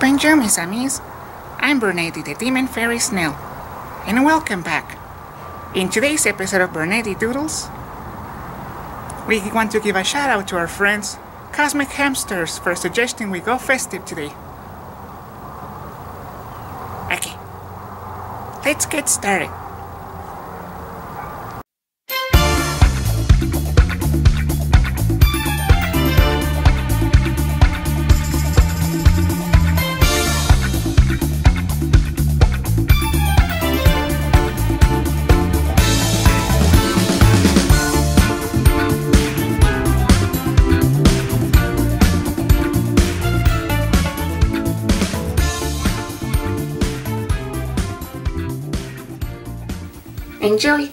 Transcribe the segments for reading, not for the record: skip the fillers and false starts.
Bonjour, mes amis. I'm Vernedi the Demon Fairy Snail, and welcome back. In today's episode of Vernedi Doodles, we want to give a shout out to our friends Cosmic Hamsters for suggesting we go festive today. Okay, let's get started. Enjoy!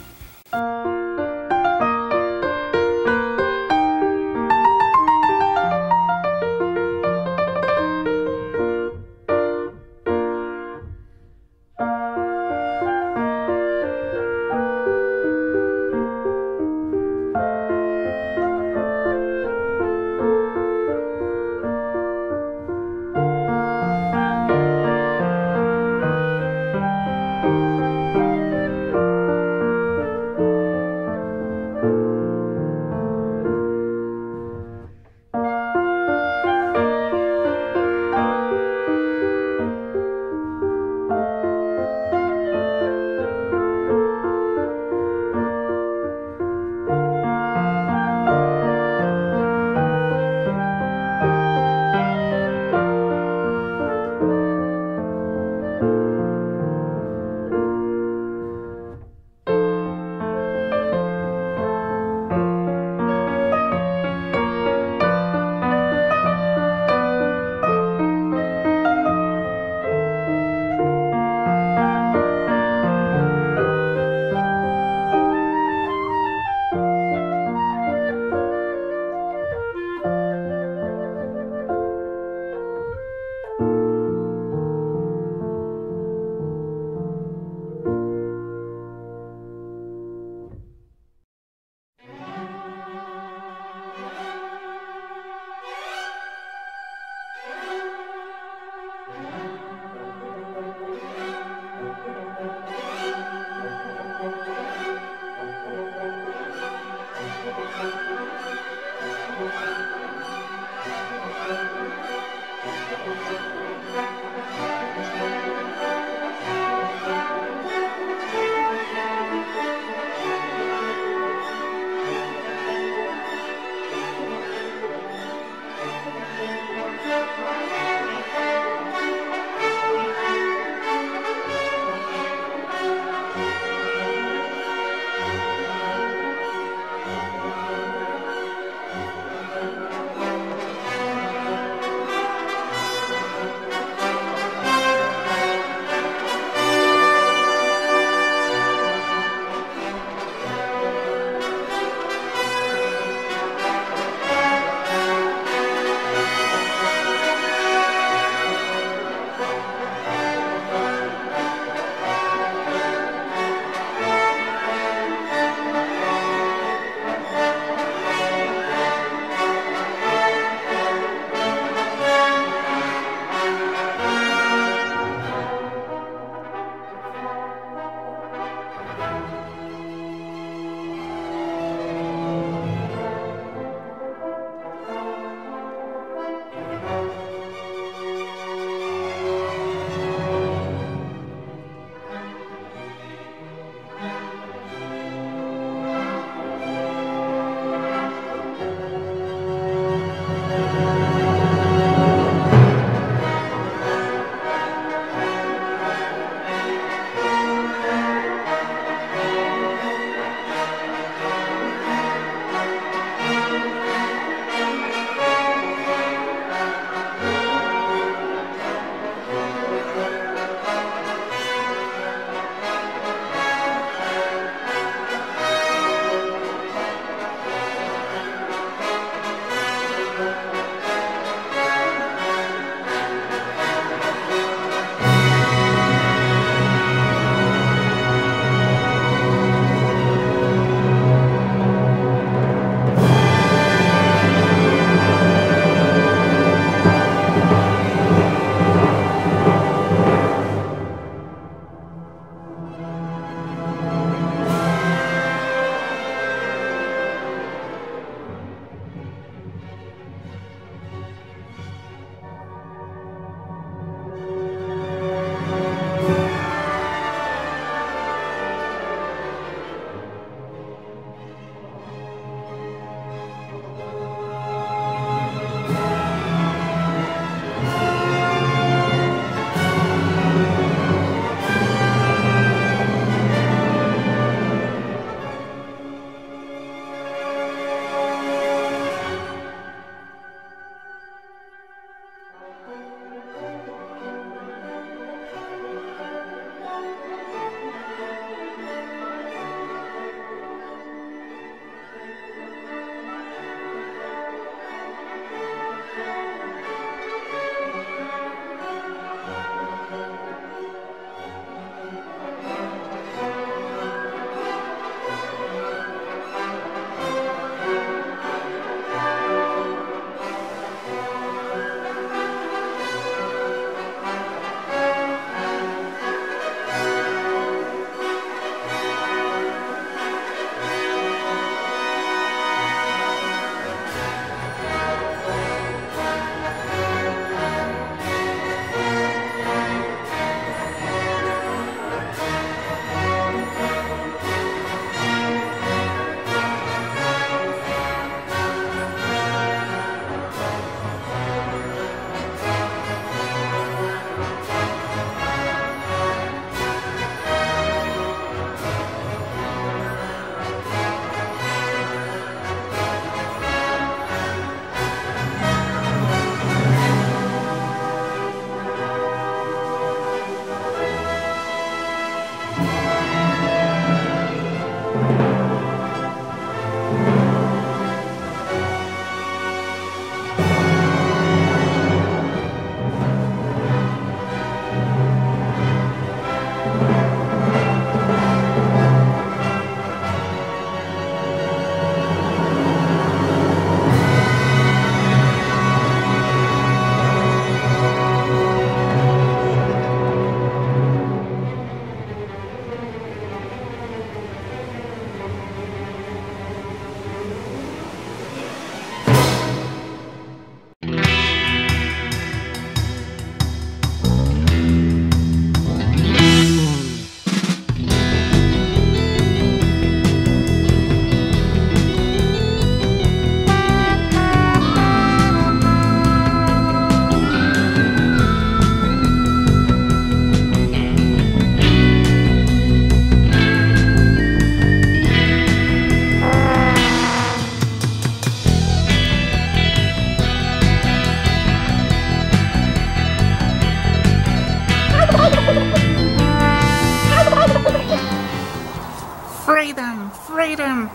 Freedom!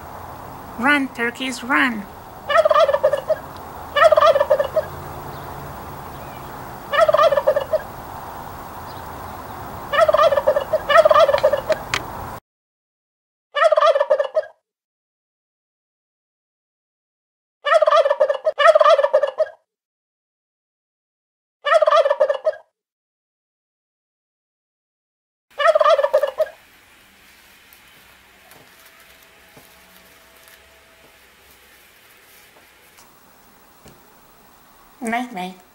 Run, turkeys, run! Night, night.